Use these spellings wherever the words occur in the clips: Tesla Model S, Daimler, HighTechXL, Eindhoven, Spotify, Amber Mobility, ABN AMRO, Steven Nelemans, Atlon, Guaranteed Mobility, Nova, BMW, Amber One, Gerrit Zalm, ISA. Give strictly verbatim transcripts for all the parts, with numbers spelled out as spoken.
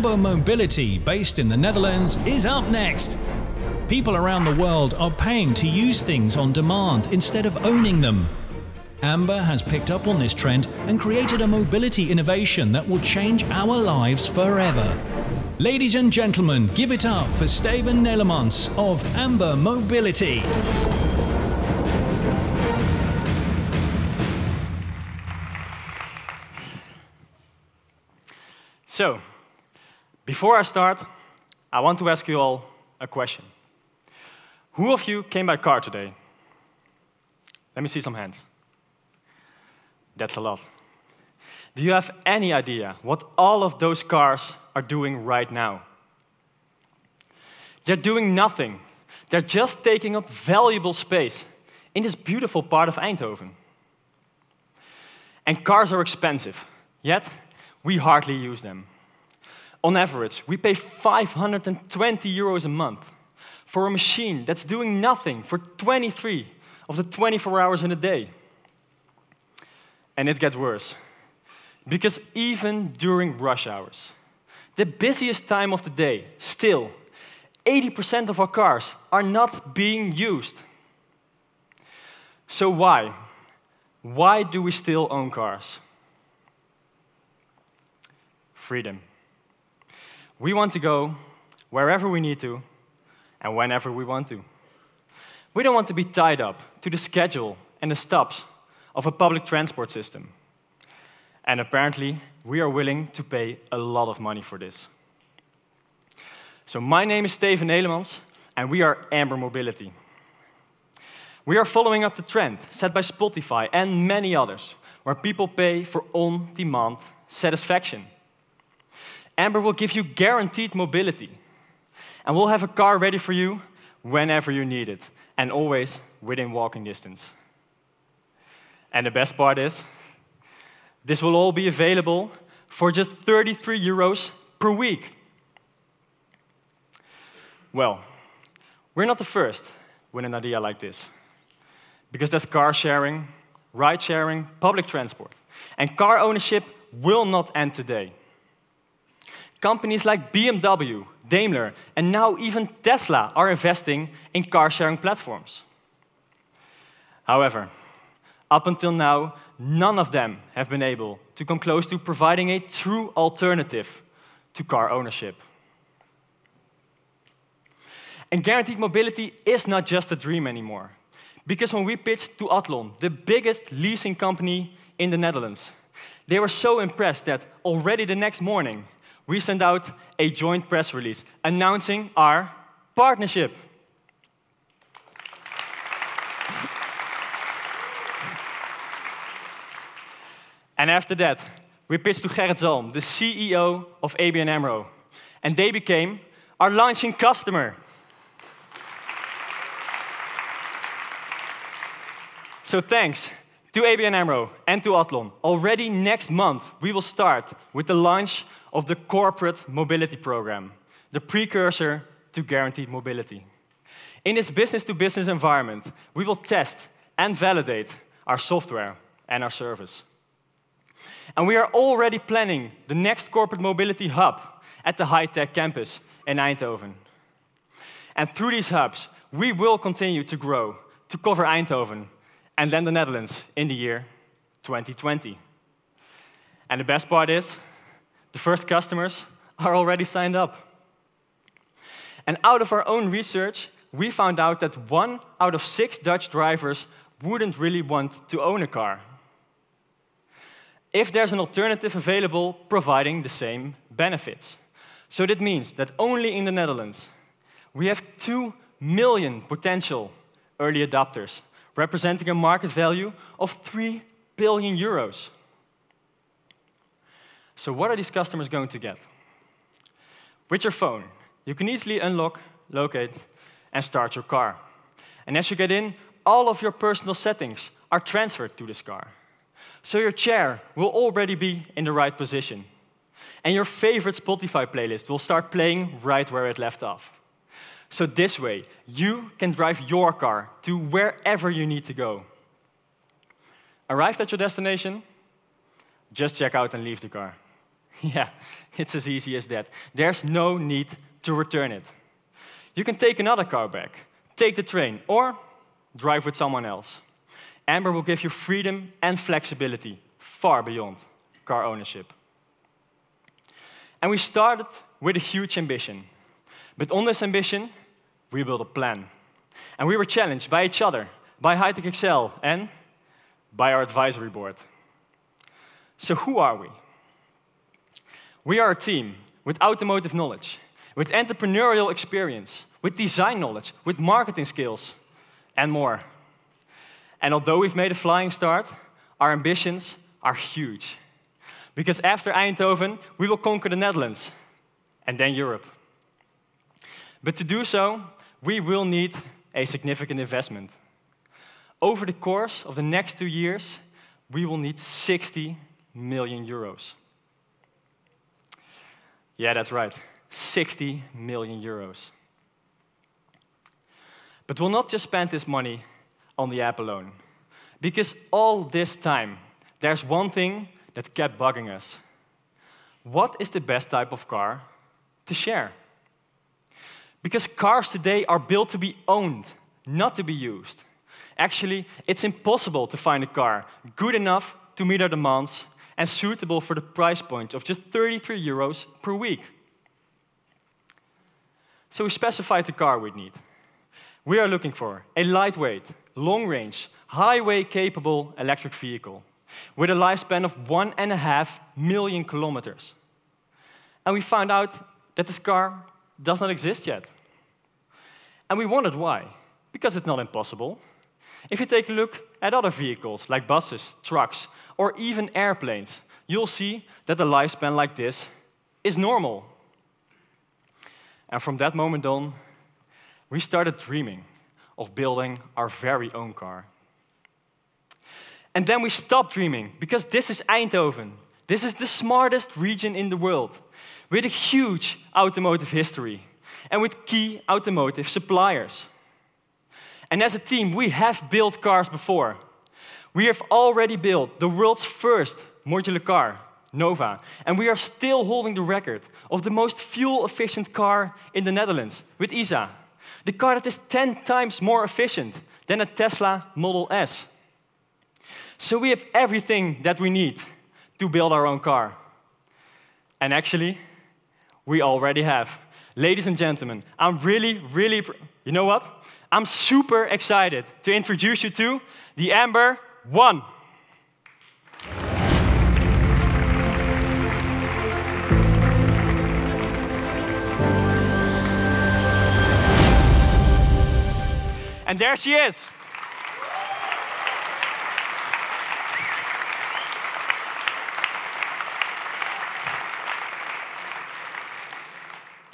Amber Mobility, based in the Netherlands, is up next. People around the world are paying to use things on demand instead of owning them. Amber has picked up on this trend and created a mobility innovation that will change our lives forever. Ladies and gentlemen, give it up for Steven Nelemans of Amber Mobility. So, before I start, I want to ask you all a question. Who of you came by car today? Let me see some hands. That's a lot. Do you have any idea what all of those cars are doing right now? They're doing nothing. They're just taking up valuable space in this beautiful part of Eindhoven. And cars are expensive, yet we hardly use them. On average, we pay five hundred twenty euros a month for a machine that's doing nothing for twenty-three of the twenty-four hours in a day. And it gets worse, because even during rush hours, the busiest time of the day, still, eighty percent of our cars are not being used. So why? Why do we still own cars? Freedom. We want to go wherever we need to and whenever we want to. We don't want to be tied up to the schedule and the stops of a public transport system. And apparently, we are willing to pay a lot of money for this. So my name is Steven Nelemans, and we are Amber Mobility. We are following up the trend set by Spotify and many others, where people pay for on-demand satisfaction. Amber will give you guaranteed mobility, and we'll have a car ready for you whenever you need it, and always within walking distance. And the best part is, this will all be available for just thirty-three euros per week. Well, we're not the first with an idea like this, because there's car sharing, ride sharing, public transport, and car ownership will not end today. Companies like B M W, Daimler, and now even Tesla are investing in car-sharing platforms. However, up until now, none of them have been able to come close to providing a true alternative to car ownership. And guaranteed mobility is not just a dream anymore, because when we pitched to Atlon, the biggest leasing company in the Netherlands, they were so impressed that already the next morning, we sent out a joint press release announcing our partnership. And after that, we pitched to Gerrit Zalm, the C E O of A B N AMRO, and they became our launching customer. So thanks to A B N AMRO and to Atlon, already next month we will start with the launch of the Corporate Mobility Program, the precursor to Guaranteed Mobility. In this business-to-business environment, we will test and validate our software and our service. And we are already planning the next Corporate Mobility Hub at the HighTech campus in Eindhoven. And through these hubs, we will continue to grow, to cover Eindhoven, and then the Netherlands in the year twenty twenty. And the best part is, the first customers are already signed up. And out of our own research, we found out that one out of six Dutch drivers wouldn't really want to own a car, if there's an alternative available providing the same benefits. So that means that only in the Netherlands, we have two million potential early adopters, representing a market value of three billion euros. So what are these customers going to get? With your phone, you can easily unlock, locate, and start your car. And as you get in, all of your personal settings are transferred to this car. So your chair will already be in the right position. And your favorite Spotify playlist will start playing right where it left off. So this way, you can drive your car to wherever you need to go. Arrived at your destination, just check out and leave the car. Yeah, it's as easy as that. There's no need to return it. You can take another car back, take the train, or drive with someone else. Amber will give you freedom and flexibility, far beyond car ownership. And we started with a huge ambition. But on this ambition, we built a plan. And we were challenged by each other, by HighTechXL, and by our advisory board. So who are we? We are a team with automotive knowledge, with entrepreneurial experience, with design knowledge, with marketing skills, and more. And although we've made a flying start, our ambitions are huge. Because after Eindhoven, we will conquer the Netherlands, and then Europe. But to do so, we will need a significant investment. Over the course of the next two years, we will need sixty million euros. Yeah, that's right, sixty million euros. But we'll not just spend this money on the app alone, because all this time, there's one thing that kept bugging us. What is the best type of car to share? Because cars today are built to be owned, not to be used. Actually, it's impossible to find a car good enough to meet our demands and suitable for the price point of just thirty-three euros per week. So we specified the car we'd need. We are looking for a lightweight, long-range, highway-capable electric vehicle with a lifespan of one and a half million kilometers. And we found out that this car does not exist yet. And we wondered why, because it's not impossible. If you take a look at other vehicles, like buses, trucks, or even airplanes, you'll see that a lifespan like this is normal. And from that moment on, we started dreaming of building our very own car. And then we stopped dreaming, because this is Eindhoven. This is the smartest region in the world, with a huge automotive history and with key automotive suppliers. And as a team, we have built cars before. We have already built the world's first modular car, Nova, and we are still holding the record of the most fuel-efficient car in the Netherlands, with I S A, the car that is ten times more efficient than a Tesla Model S. So we have everything that we need to build our own car. And actually, we already have. Ladies and gentlemen, I'm really, really, pr you know what? I'm super excited to introduce you to the Amber One. And there she is.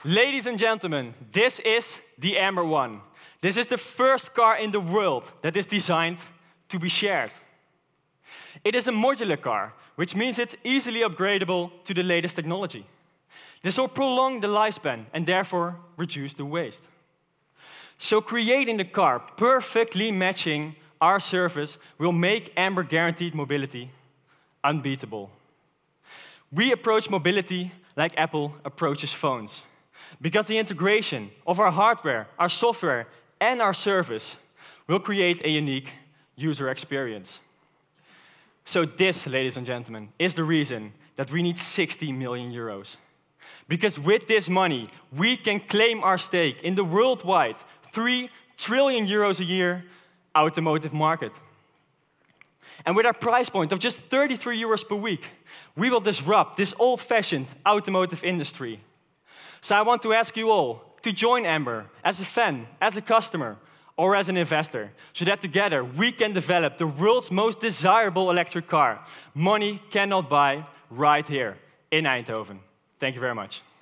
Ladies and gentlemen, this is the Amber One. This is the first car in the world that is designed to be shared. It is a modular car, which means it's easily upgradable to the latest technology. This will prolong the lifespan and therefore reduce the waste. So creating the car perfectly matching our service will make Amber Guaranteed Mobility unbeatable. We approach mobility like Apple approaches phones, because the integration of our hardware, our software, and our service will create a unique user experience. So this, ladies and gentlemen, is the reason that we need sixty million euros. Because with this money, we can claim our stake in the worldwide three trillion euros a year automotive market. And with our price point of just thirty-three euros per week, we will disrupt this old-fashioned automotive industry. So I want to ask you all to join Amber as a fan, as a customer, or as an investor, so that together we can develop the world's most desirable electric car. Money cannot buy, right here in Eindhoven. Thank you very much.